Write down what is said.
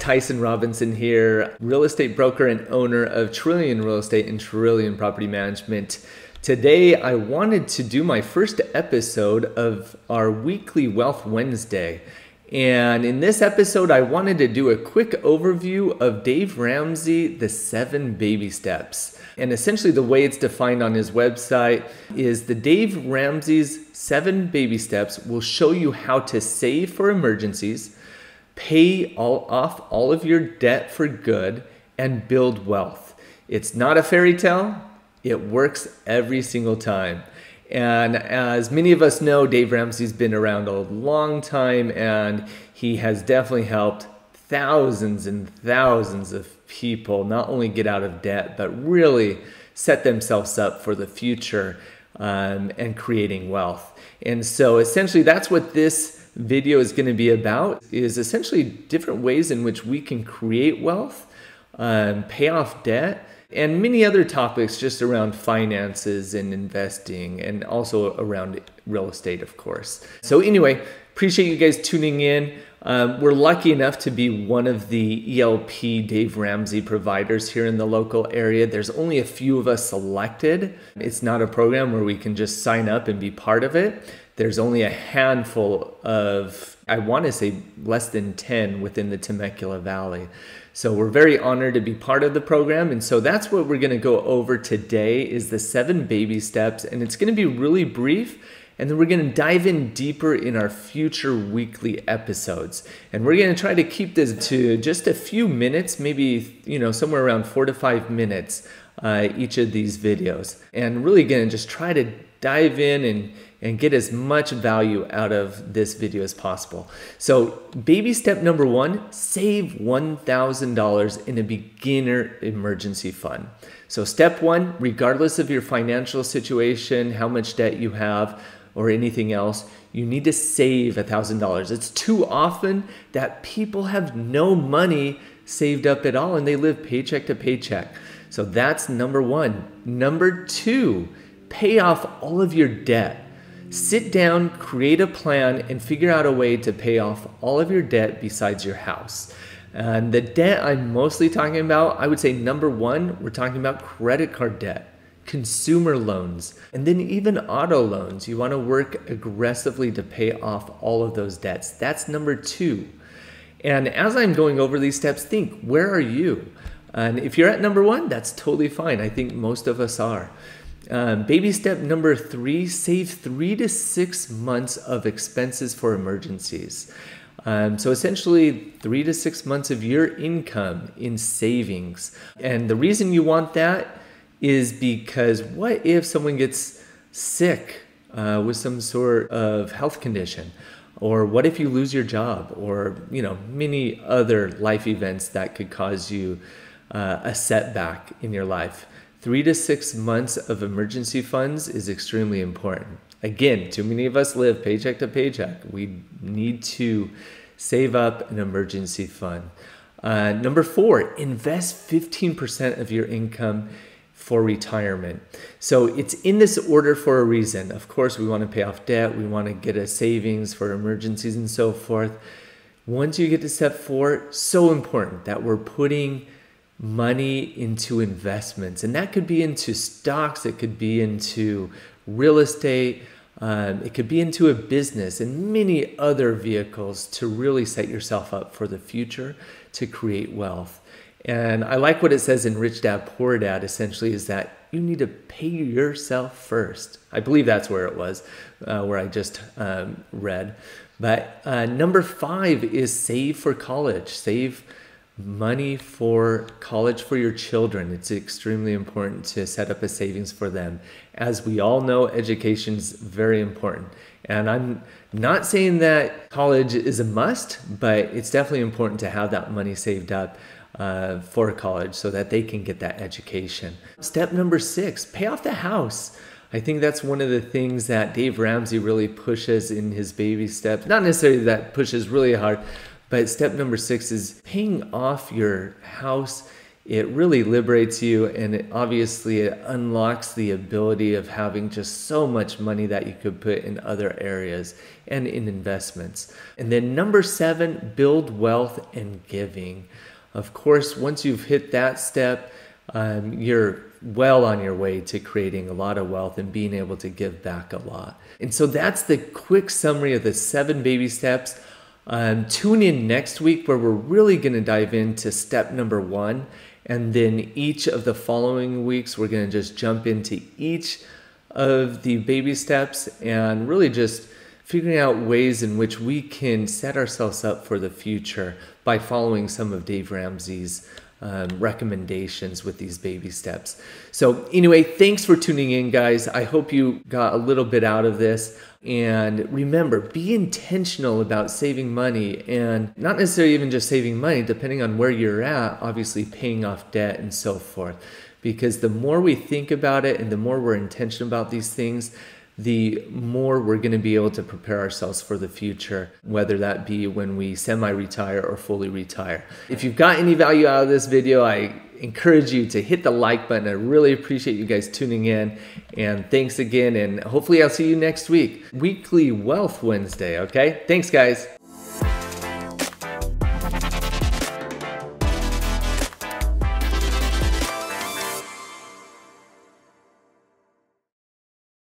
Tyson Robinson here, real estate broker and owner of Trillion Real Estate and Trillion Property Management. Today, I wanted to do my first episode of our weekly Wealth Wednesday. And in this episode, I wanted to do a quick overview of Dave Ramsey, the 7 baby steps. And essentially the way it's defined on his website is the Dave Ramsey's 7 baby steps will show you how to save for emergencies, pay off all of your debt for good, and build wealth. It's not a fairy tale. It works every single time. And as many of us know, Dave Ramsey's been around a long time, and he has definitely helped thousands and thousands of people not only get out of debt, but really set themselves up for the future and creating wealth. And so essentially that's what this video is going to be about, is essentially different ways in which we can create wealth, pay off debt, and many other topics just around finances and investing, and also around real estate, of course. So anyway, appreciate you guys tuning in. We're lucky enough to be one of the ELP Dave Ramsey providers here in the local area. There's only a few of us selected. It's not a program where we can just sign up and be part of it. There's only a handful of, I want to say less than 10 within the Temecula Valley. So we're very honored to be part of the program. And so that's what we're going to go over today, is the 7 baby steps. And it's going to be really brief. And then we're going to dive in deeper in our future weekly episodes. And we're going to try to keep this to just a few minutes, maybe, you know, somewhere around 4 to 5 minutes each of these videos. And really going to just try to dive in and get as much value out of this video as possible. So baby step number 1, save $1,000 in a beginner emergency fund. So step 1, regardless of your financial situation, how much debt you have, or anything else, you need to save $1,000. It's too often that people have no money saved up at all and they live paycheck to paycheck. So that's number 1. Number 2, pay off all of your debt. Sit down, create a plan, and figure out a way to pay off all of your debt besides your house. And the debt I'm mostly talking about, I would say number 1, we're talking about credit card debt, consumer loans, and then even auto loans. You want to work aggressively to pay off all of those debts. That's number 2. And as I'm going over these steps, think, where are you? And if you're at number 1, that's totally fine. I think most of us are. Baby step number 3, save 3 to 6 months of expenses for emergencies. So essentially 3 to 6 months of your income in savings. And the reason you want that is because what if someone gets sick with some sort of health condition? Or what if you lose your job? Or, you know, many other life events that could cause you a setback in your life. 3 to 6 months of emergency funds is extremely important. Again, too many of us live paycheck to paycheck. We need to save up an emergency fund. Number 4, invest 15% of your income for retirement. So it's in this order for a reason. Of course, we want to pay off debt. We want to get a savings for emergencies and so forth. Once you get to step 4, so important that we're putting money into investments, and that could be into stocks, it could be into real estate, it could be into a business, and many other vehicles to really set yourself up for the future to create wealth. And I like what it says in Rich Dad Poor Dad, essentially, is that you need to pay yourself first. I believe that's where it was, where I just read. But number 5 is save for college. Save money for college for your children. It's extremely important to set up a savings for them. As we all know, education's very important. And I'm not saying that college is a must, but it's definitely important to have that money saved up for college so that they can get that education. Step number 6, pay off the house. I think that's one of the things that Dave Ramsey really pushes in his baby steps. Not necessarily that pushes really hard, but step number 6 is paying off your house it really liberates you, and it obviously it unlocks the ability of having just so much money that you could put in other areas and in investments. And then number 7, build wealth and giving. Of course, once you've hit that step, you're well on your way to creating a lot of wealth and being able to give back a lot. And so that's the quick summary of the 7 baby steps. Tune in next week where we're really going to dive into step number 1. And then each of the following weeks, we're going to just jump into each of the baby steps and really just figuring out ways in which we can set ourselves up for the future by following some of Dave Ramsey's recommendations with these baby steps. So anyway, thanks for tuning in, guys. I hope you got a little bit out of this. And remember, be intentional about saving money, and not necessarily even just saving money, depending on where you're at, obviously paying off debt and so forth. Because the more we think about it and the more we're intentional about these things, the more we're going to be able to prepare ourselves for the future, whether that be when we semi-retire or fully retire. If you've got any value out of this video, I encourage you to hit the like button. I really appreciate you guys tuning in, and thanks again, and hopefully I'll see you next week. Weekly Wealth Wednesday, okay? Thanks, guys.